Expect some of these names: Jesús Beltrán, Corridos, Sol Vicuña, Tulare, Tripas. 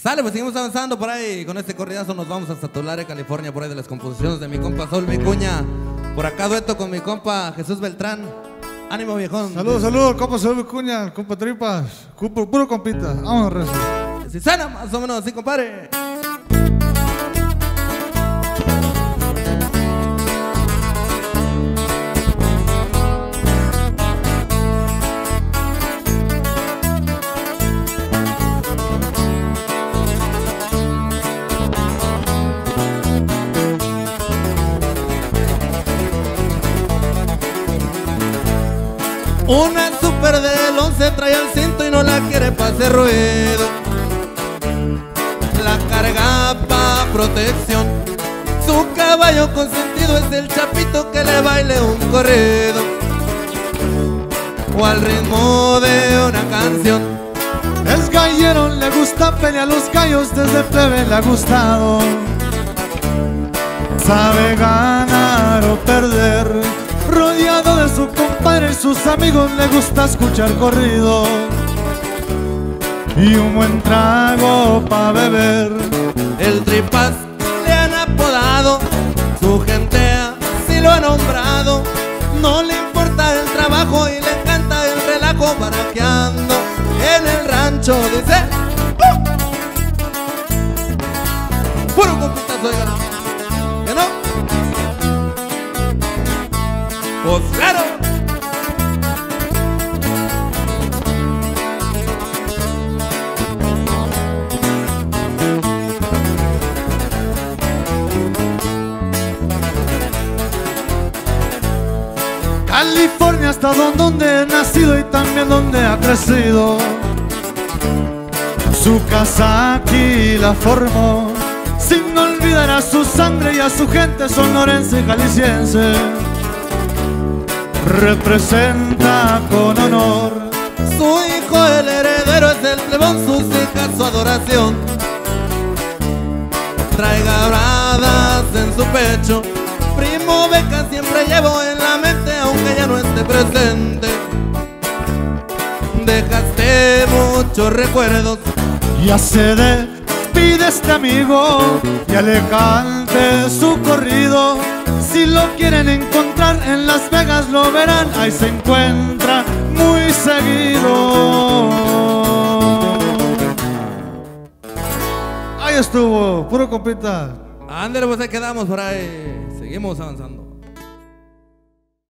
Sale, pues seguimos avanzando por ahí. Con este corridazo nos vamos hasta Tulare, California, por ahí de las composiciones de mi compa Sol Vicuña. Por acá dueto con mi compa Jesús Beltrán. Ánimo, viejón. Saludos, saludos, compa Sol Vicuña, compa Tripas, puro compita. Vamos, rezo. Si sana, más o menos así, compadre. Una super del 11 trae al cinto y no la quiere pa' hacer ruido. La carga pa' protección. Su caballo consentido es el chapito que le baile un corrido o al ritmo de una canción. Es gallero, le gusta pelear los gallos, desde plebe le ha gustado. Sabe ganar o perder. Rodeado de su compadre y sus amigos, le gusta escuchar corrido y un buen trago pa' beber. El Tripas le han apodado, su gente así lo ha nombrado. No le importa el trabajo y le encanta el relajo, baraqueando en el rancho, dice. Puro compitazo de ganado. ¿Que no? Pues claro. California, hasta donde he nacido y también donde ha crecido. Su casa aquí la formó, sin olvidar a su sangre y a su gente sonorense y jalisciense. Representa con honor. Su hijo el heredero es el plebón, sus hijas su adoración. Trae gabradas en su pecho, primo beca siempre llevo en la mente, aunque ya no esté presente. Dejaste muchos recuerdos. Ya se despide este amigo, ya le cante su corrido. Si lo quieren encontrar en Las Vegas lo verán, ahí se encuentra muy seguido. Ahí estuvo, puro compita. Ander, pues ahí quedamos por ahí. Seguimos avanzando.